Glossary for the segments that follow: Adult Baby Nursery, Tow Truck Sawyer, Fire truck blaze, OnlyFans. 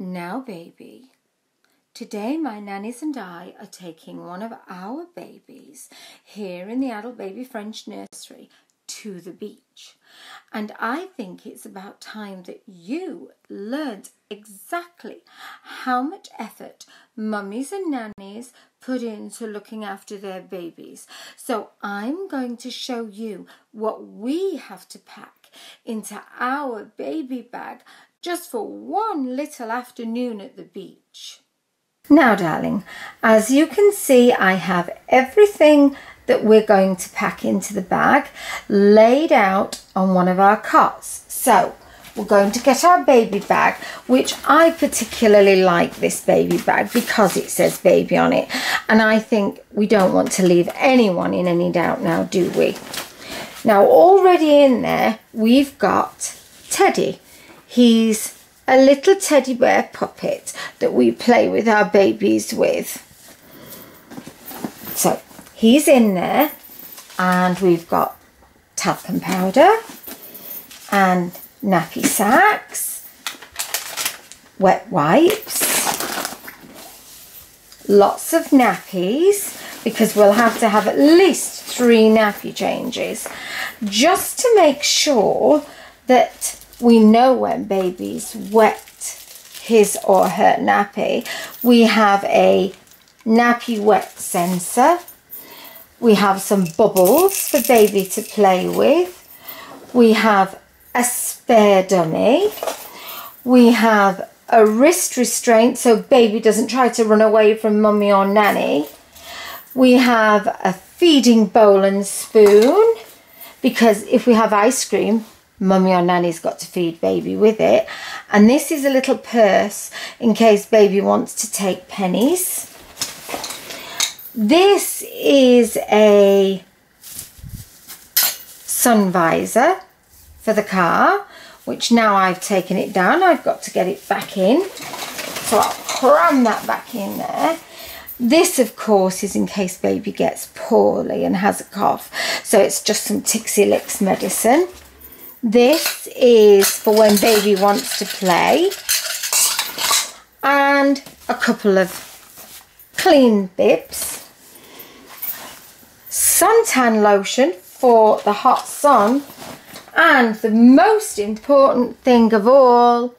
Now baby, today my nannies and I are taking one of our babies here in the Adult Baby French Nursery to the beach. And I think it's about time that you learned exactly how much effort mummies and nannies put into looking after their babies. So I'm going to show you what we have to pack into our baby bag just for one little afternoon at the beach. Now darling, as you can see, I have everything that we're going to pack into the bag laid out on one of our cots. So we're going to get our baby bag, which I particularly like this baby bag because it says baby on it, and I think we don't want to leave anyone in any doubt now, do we? Now already in there we've got Teddy. He's a little teddy bear puppet that we play with our babies with. So he's in there, and we've got talcum powder and nappy sacks, wet wipes, lots of nappies because we'll have to have at least 3 nappy changes just to make sure that we know when baby's wet his or her nappy. We have a nappy wet sensor. We have some bubbles for baby to play with. We have a spare dummy. We have a wrist restraint so baby doesn't try to run away from mummy or nanny. We have a feeding bowl and spoon because if we have ice cream, mummy or nanny's got to feed baby with it. And this is a little purse in case baby wants to take pennies. This is a sun visor for the car, which now I've taken it down, I've got to get it back in, so I'll cram that back in there. This, of course, is in case baby gets poorly and has a cough, so it's just some Tixie Licks medicine. This is for when baby wants to play, and a couple of clean bibs, suntan lotion for the hot sun, and the most important thing of all,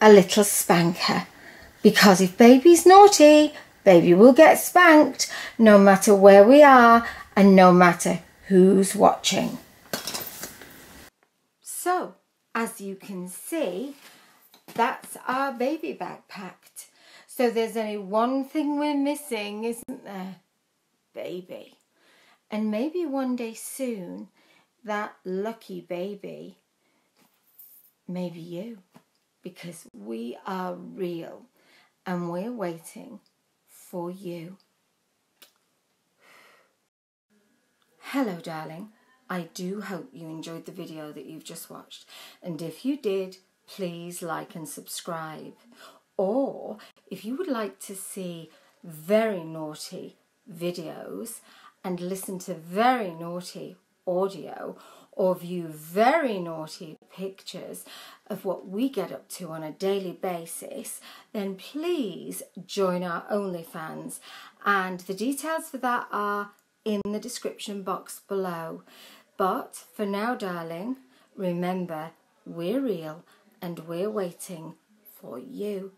a little spanker, because if baby's naughty, baby will get spanked no matter where we are and no matter who's watching. So, as you can see, that's our baby bag packed. So there's only one thing we're missing, isn't there? Baby. And maybe one day soon, that lucky baby may be you. Because we are real and we're waiting for you. Hello, darling. I do hope you enjoyed the video that you've just watched, and if you did, please like and subscribe. Or if you would like to see very naughty videos and listen to very naughty audio or view very naughty pictures of what we get up to on a daily basis, then please join our OnlyFans, and the details for that are in the description box below. But for now, darling, remember, we're real and we're waiting for you.